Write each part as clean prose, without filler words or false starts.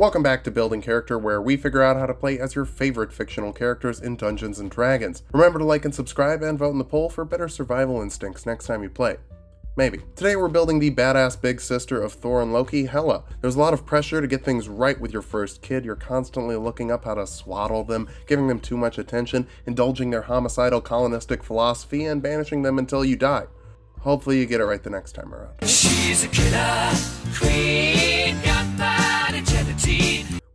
Welcome back to Building Character, where we figure out how to play as your favorite fictional characters in Dungeons & Dragons. Remember to like and subscribe and vote in the poll for better survival instincts next time you play. Maybe. Today we're building the badass big sister of Thor and Loki, Hela. There's a lot of pressure to get things right with your first kid. You're constantly looking up how to swaddle them, giving them too much attention, indulging their homicidal colonistic philosophy, and banishing them until you die. Hopefully you get it right the next time around. She's a killer queen, got that agility.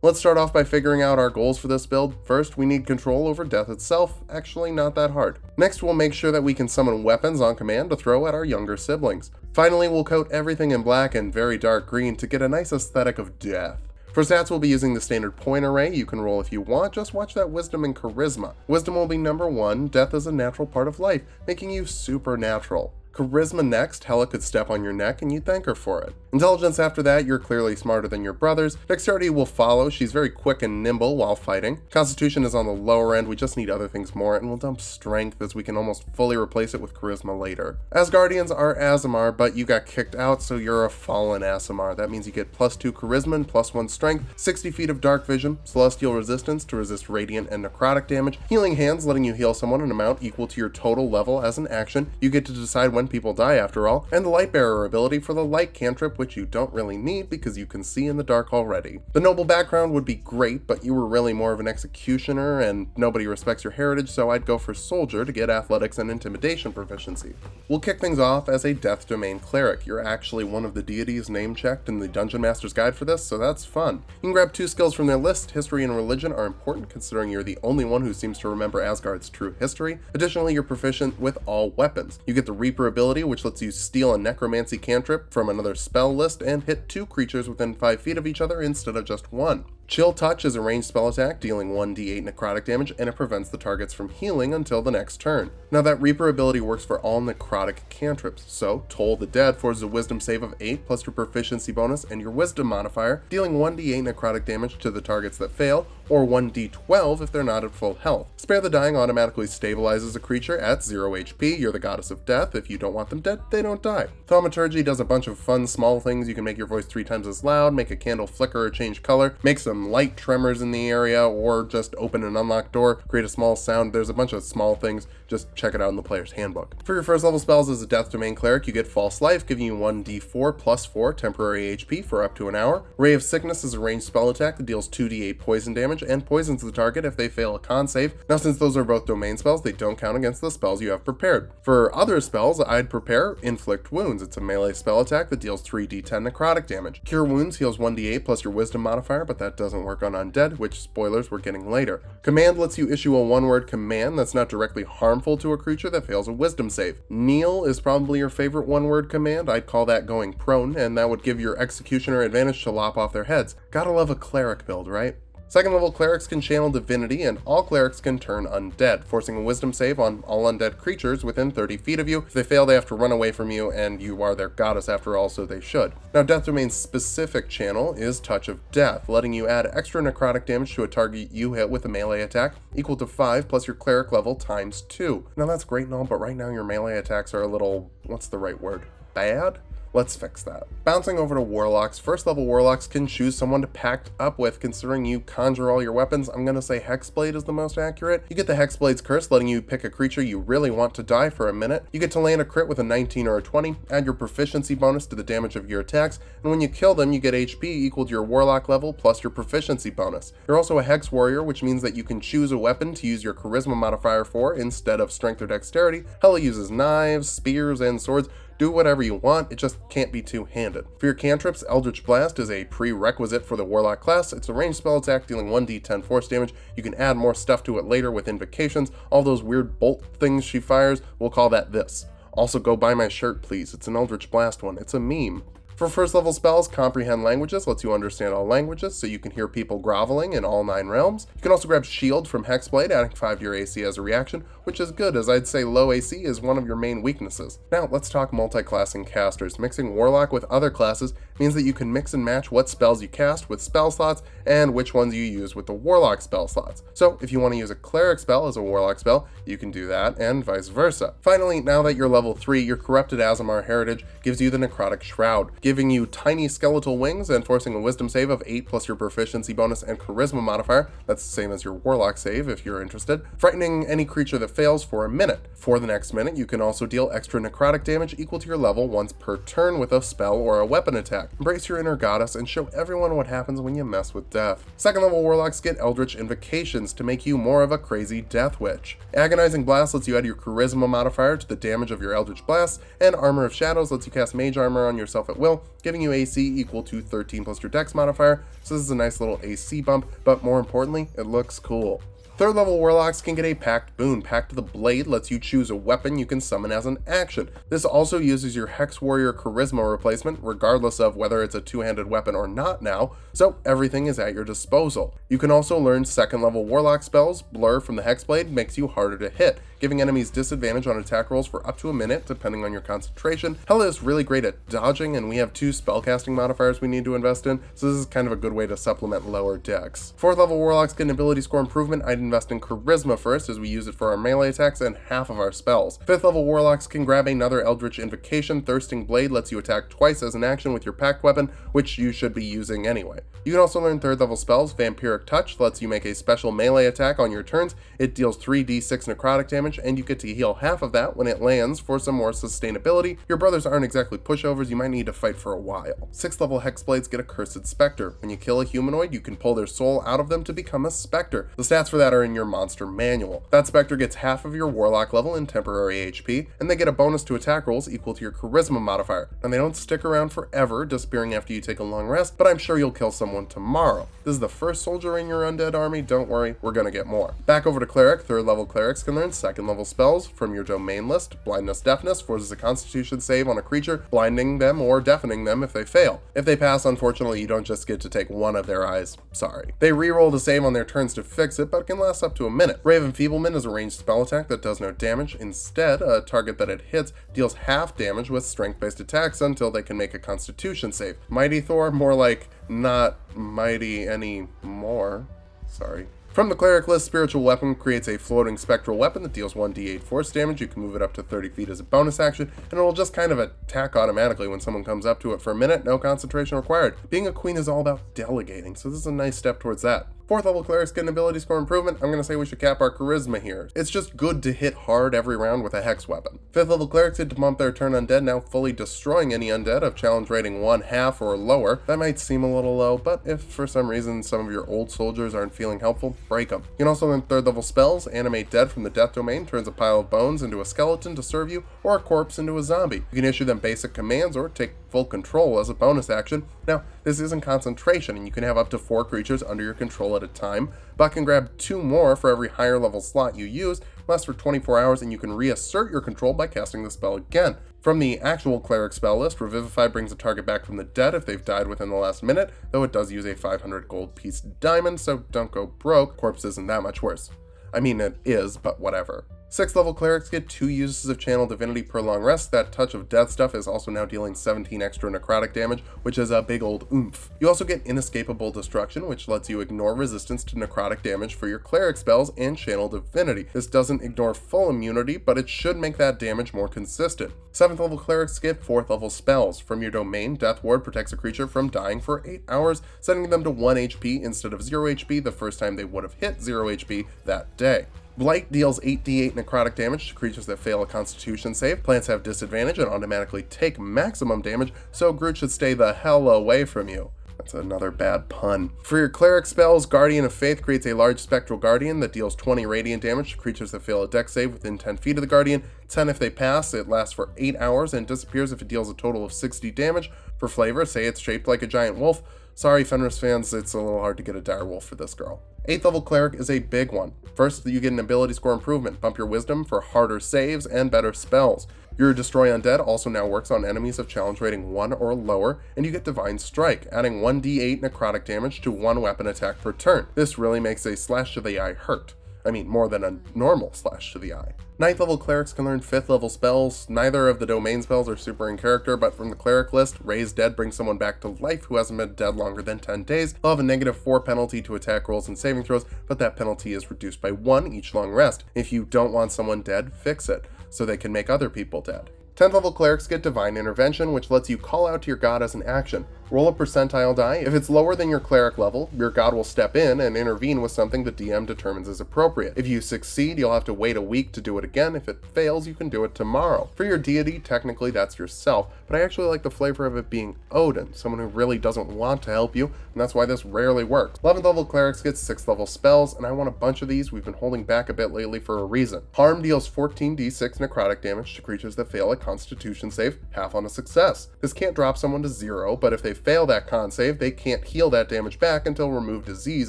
Let's start off by figuring out our goals for this build. First, we need control over death itself, actually not that hard. Next, we'll make sure that we can summon weapons on command to throw at our younger siblings. Finally, we'll coat everything in black and very dark green to get a nice aesthetic of death. For stats, we'll be using the standard point array. You can roll if you want, just watch that wisdom and charisma. Wisdom will be number one, death is a natural part of life, making you supernatural. Charisma next, Hela could step on your neck and you'd thank her for it. Intelligence after that, you're clearly smarter than your brothers. Dexterity will follow, she's very quick and nimble while fighting. Constitution is on the lower end, we just need other things more, and we'll dump strength as we can almost fully replace it with charisma later. Asgardians are Aasimar, but you got kicked out, so you're a fallen Aasimar. That means you get +2 charisma and +1 strength, 60 feet of dark vision, celestial resistance to resist radiant and necrotic damage, healing hands letting you heal someone an amount equal to your total level as an action. You get to decide when people die after all, and the Lightbearer ability for the light cantrip, which you don't really need because you can see in the dark already. The noble background would be great, but you were really more of an executioner and nobody respects your heritage, so I'd go for soldier to get athletics and intimidation proficiency. We'll kick things off as a death domain cleric. You're actually one of the deities name checked in the Dungeon Master's Guide for this, so that's fun. You can grab 2 skills from their list. History and religion are important considering you're the only one who seems to remember Asgard's true history. Additionally, you're proficient with all weapons. You get the Reaper ability, which lets you steal a necromancy cantrip from another spell list and hit 2 creatures within 5 feet of each other instead of just 1. Chill Touch is a ranged spell attack, dealing 1d8 necrotic damage, and it prevents the targets from healing until the next turn. Now that Reaper ability works for all necrotic cantrips, so Toll the Dead forces a wisdom save of 8 plus your proficiency bonus and your wisdom modifier, dealing 1d8 necrotic damage to the targets that fail, or 1d12 if they're not at full health. Spare the Dying automatically stabilizes a creature at 0 HP. You're the goddess of death. If you don't want them dead, they don't die. Thaumaturgy does a bunch of fun small things. You can make your voice 3 times as loud, make a candle flicker or change color, make some light tremors in the area, or just open an unlocked door, create a small sound. There's a bunch of small things. Just check it out in the player's handbook. For your first level spells as a death domain cleric, you get False Life, giving you 1d4 +4 temporary HP for up to an hour. Ray of Sickness is a ranged spell attack that deals 2d8 poison damage and poisons the target if they fail a con save. Now, since those are both domain spells, they don't count against the spells you have prepared. For other spells, I'd prepare Inflict Wounds. It's a melee spell attack that deals 3d10 necrotic damage. Cure Wounds heals 1d8 plus your wisdom modifier, but that doesn't work on undead, which, spoilers, we're getting later. Command lets you issue a one-word command that's not directly harmful to a creature that fails a wisdom save. Kneel is probably your favorite one-word command. I'd call that going prone, and that would give your executioner advantage to lop off their heads. Gotta love a cleric build, right? Second level clerics can channel divinity, and all clerics can turn undead, forcing a wisdom save on all undead creatures within 30 feet of you. If they fail, they have to run away from you, and you are their goddess after all, so they should. Now, Death Domain's specific channel is Touch of Death, letting you add extra necrotic damage to a target you hit with a melee attack, equal to 5 plus your cleric level times 2. Now, that's great and all, but right now your melee attacks are a little, what's the right word, bad? Let's fix that. Bouncing over to warlocks, first level warlocks can choose someone to pact up with. Considering you conjure all your weapons, I'm gonna say Hexblade is the most accurate. You get the Hexblade's Curse, letting you pick a creature you really want to die for a minute. You get to land a crit with a 19 or a 20, add your proficiency bonus to the damage of your attacks, and when you kill them, you get HP equal to your warlock level plus your proficiency bonus. You're also a Hex Warrior, which means that you can choose a weapon to use your charisma modifier for instead of strength or dexterity. Hela uses knives, spears, and swords. Do whatever you want, it just can't be two-handed. For your cantrips, Eldritch Blast is a prerequisite for the warlock class. It's a ranged spell attack dealing 1d10 force damage. You can add more stuff to it later with invocations. All those weird bolt things she fires, we'll call that this. Also, go buy my shirt, please. It's an Eldritch Blast one. It's a meme. For first level spells, Comprehend Languages lets you understand all languages, so you can hear people groveling in all 9 realms. You can also grab Shield from Hexblade, adding 5 to your AC as a reaction, which is good, as I'd say low AC is one of your main weaknesses. Now, let's talk multi-classing casters. Mixing warlock with other classes means that you can mix and match what spells you cast with spell slots and which ones you use with the warlock spell slots. So if you want to use a cleric spell as a warlock spell, you can do that, and vice versa. Finally, now that you're level 3, your corrupted Aasimar heritage gives you the Necrotic Shroud, giving you tiny skeletal wings and forcing a wisdom save of 8 plus your proficiency bonus and charisma modifier. That's the same as your warlock save if you're interested, frightening any creature that fails for a minute. For the next minute, you can also deal extra necrotic damage equal to your level once per turn with a spell or a weapon attack. Embrace your inner goddess and show everyone what happens when you mess with death. Second level warlocks get Eldritch Invocations to make you more of a crazy death witch. Agonizing Blast lets you add your charisma modifier to the damage of your Eldritch Blast, and Armor of Shadows lets you cast Mage Armor on yourself at will, giving you AC equal to 13 plus your Dex modifier, so this is a nice little AC bump, but more importantly, it looks cool. Third level warlocks can get a pact boon. Pact of the Blade lets you choose a weapon you can summon as an action. This also uses your Hex Warrior charisma replacement, regardless of whether it's a two-handed weapon or not now, so everything is at your disposal. You can also learn second level warlock spells. Blur from the Hexblade makes you harder to hit, giving enemies disadvantage on attack rolls for up to a minute, depending on your concentration. Hela is really great at dodging, and we have 2 spellcasting modifiers we need to invest in, so this is kind of a good way to supplement lower decks. Fourth level warlocks get an ability score improvement. I'd invest in charisma first, as we use it for our melee attacks and half of our spells. Fifth level warlocks can grab another Eldritch Invocation. Thirsting Blade lets you attack twice as an action with your pact weapon, which you should be using anyway. You can also learn third level spells. Vampiric Touch lets you make a special melee attack on your turns. It deals 3d6 necrotic damage, and you get to heal half of that when it lands for some more sustainability. Your brothers aren't exactly pushovers, you might need to fight for a while. 6th level Hexblades get a Cursed Spectre. When you kill a humanoid, you can pull their soul out of them to become a spectre. The stats for that are in your monster manual. That spectre gets half of your warlock level in temporary HP, and they get a bonus to attack rolls equal to your charisma modifier. And they don't stick around forever, disappearing after you take a long rest, but I'm sure you'll kill someone tomorrow. This is the first soldier in your undead army, don't worry, we're gonna get more. Back over to cleric. 3rd level clerics can learn second level spells from your domain list. Blindness-Deafness forces a constitution save on a creature, blinding them or deafening them if they fail. If they pass, unfortunately, you don't just get to take one of their eyes. Sorry. They reroll the save on their turns to fix it, but can last up to a minute. Brave Enfeeblement is a ranged spell attack that does no damage. Instead, a target that it hits deals half damage with strength-based attacks until they can make a constitution save. Mighty Thor, more like not mighty anymore. Sorry. From the cleric list, Spiritual Weapon creates a floating spectral weapon that deals 1d8 force damage. You can move it up to 30 feet as a bonus action, and it will just kind of attack automatically when someone comes up to it for a minute, no concentration required. Being a queen is all about delegating, so this is a nice step towards that. 4th level clerics get an ability score improvement. I'm going to say we should cap our charisma here. It's just good to hit hard every round with a hex weapon. 5th level clerics get to bump their turn undead, now fully destroying any undead of challenge rating 1/2 or lower. That might seem a little low, but if for some reason some of your old soldiers aren't feeling helpful, break them. You can also learn 3rd level spells. Animate Dead from the death domain turns a pile of bones into a skeleton to serve you, or a corpse into a zombie. You can issue them basic commands or take full control as a bonus action. Now, this isn't concentration, and you can have up to 4 creatures under your control at a time, but can grab 2 more for every higher level slot you use, lasts for 24 hours, and you can reassert your control by casting the spell again. From the actual cleric spell list, Revivify brings a target back from the dead if they've died within the last minute, though it does use a 500 gold piece diamond, so don't go broke. Corpse isn't that much worse. I mean, it is, but whatever. 6th level clerics get 2 uses of Channel Divinity per long rest. That touch of death stuff is also now dealing 17 extra necrotic damage, which is a big old oomph. You also get Inescapable Destruction, which lets you ignore resistance to necrotic damage for your cleric spells and Channel Divinity. This doesn't ignore full immunity, but it should make that damage more consistent. 7th level clerics get 4th level spells. From your domain, Death Ward protects a creature from dying for 8 hours, sending them to 1 HP instead of 0 HP the first time they would have hit 0 HP that day. Blight deals 8d8 necrotic damage to creatures that fail a constitution save. Plants have disadvantage and automatically take maximum damage, so Groot should stay the hell away from you. That's another bad pun. For your cleric spells, Guardian of Faith creates a large spectral guardian that deals 20 radiant damage to creatures that fail a dex save within 10 feet of the guardian, 10 if they pass. It lasts for 8 hours and disappears if it deals a total of 60 damage. For flavor, say it's shaped like a giant wolf. Sorry, Fenris fans, it's a little hard to get a dire wolf for this girl. 8th level cleric is a big one. First, you get an ability score improvement. Bump your wisdom for harder saves and better spells. Your Destroy Undead also now works on enemies of challenge rating 1 or lower, and you get Divine Strike, adding 1d8 necrotic damage to 1 weapon attack per turn. This really makes a slash to the eye hurt. I mean, more than a normal slash to the eye. 9th level clerics can learn 5th level spells. Neither of the domain spells are super in character, but from the cleric list, raise dead brings someone back to life who hasn't been dead longer than 10 days. They'll have a -4 penalty to attack rolls and saving throws, but that penalty is reduced by 1 each long rest. If you don't want someone dead, fix it, so they can make other people dead. 10th level clerics get Divine Intervention, which lets you call out to your god as an action. Roll a percentile die. If it's lower than your cleric level, your god will step in and intervene with something the DM determines is appropriate. If you succeed, you'll have to wait a week to do it again. If it fails, you can do it tomorrow. For your deity, technically that's yourself, but I actually like the flavor of it being Odin, someone who really doesn't want to help you, and that's why this rarely works. 11th level clerics get 6th level spells, and I want a bunch of these. We've been holding back a bit lately for a reason. Harm deals 14d6 necrotic damage to creatures that fail a Constitution save, half on a success. This can't drop someone to 0, but if they fail that con save, they can't heal that damage back until remove disease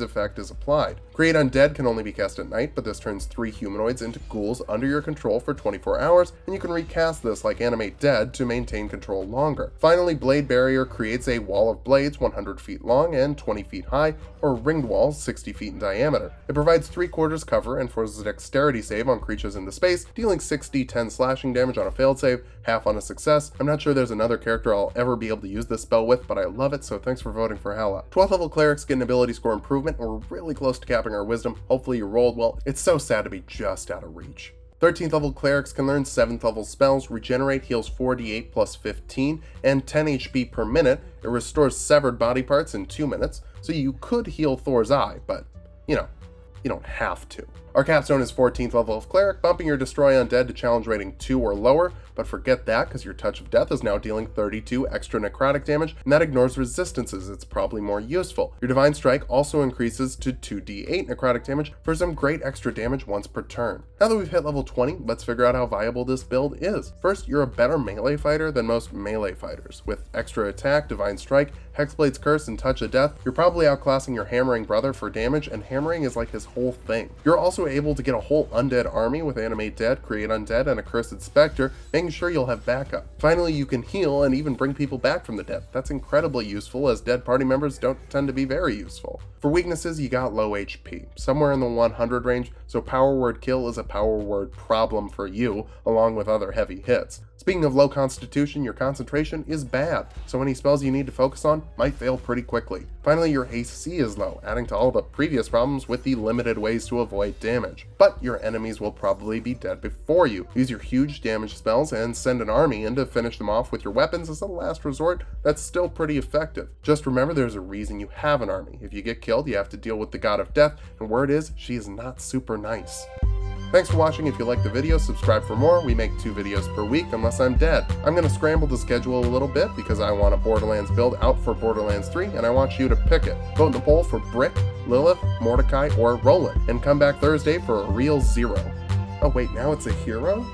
effect is applied. Create Undead can only be cast at night, but this turns 3 humanoids into ghouls under your control for 24 hours, and you can recast this like Animate Dead to maintain control longer. Finally, Blade Barrier creates a wall of blades 100 feet long and 20 feet high, or ringed walls 60 feet in diameter. It provides 3/4 cover and forces a dexterity save on creatures into space, dealing 6d10 slashing damage on a failed save, half on a success. I'm not sure there's another character I'll ever be able to use this spell with, but I love it, so thanks for voting for Hela. 12th level clerics get an ability score improvement, and we're really close to capping our wisdom. Hopefully you rolled well. It's so sad to be just out of reach. 13th level clerics can learn 7th level spells. Regenerate heals 4d8 plus 15 and 10 HP per minute. It restores severed body parts in 2 minutes, so you could heal Thor's eye, but, you know, you don't have to. Our capstone is 14th level of cleric, bumping your Destroy Undead to challenge rating 2 or lower, but forget that because your Touch of Death is now dealing 32 extra necrotic damage, and that ignores resistances. It's probably more useful. Your Divine Strike also increases to 2d8 necrotic damage for some great extra damage once per turn. Now that we've hit level 20, let's figure out how viable this build is. First, you're a better melee fighter than most melee fighters. With extra attack, Divine Strike, Hexblade's Curse, and Touch of Death, you're probably outclassing your hammering brother for damage, and hammering is like his whole thing. You're also able to get a whole undead army with Animate Dead, Create Undead, and a Cursed Spectre, making sure you'll have backup. Finally, you can heal and even bring people back from the dead. That's incredibly useful, as dead party members don't tend to be very useful. For weaknesses, you got low HP, somewhere in the 100 range, so power word kill is a power word problem for you, along with other heavy hits. Speaking of low constitution, your concentration is bad, so any spells you need to focus on might fail pretty quickly. Finally, your AC is low, adding to all the previous problems with the limited ways to avoid damage. But your enemies will probably be dead before you. Use your huge damage spells and send an army in to finish them off with your weapons as a last resort. That's still pretty effective. Just remember, there's a reason you have an army. If you get killed, you have to deal with the god of death, and word is, she is not super nice. Thanks for watching. If you liked the video, subscribe for more. We make 2 videos per week unless I'm dead. I'm going to scramble the schedule a little bit because I want a Borderlands build out for Borderlands 3, and I want you to pick it. Vote in the poll for Brick, Lilith, Mordecai, or Roland, and come back Thursday for a real zero. Oh wait, now it's a hero?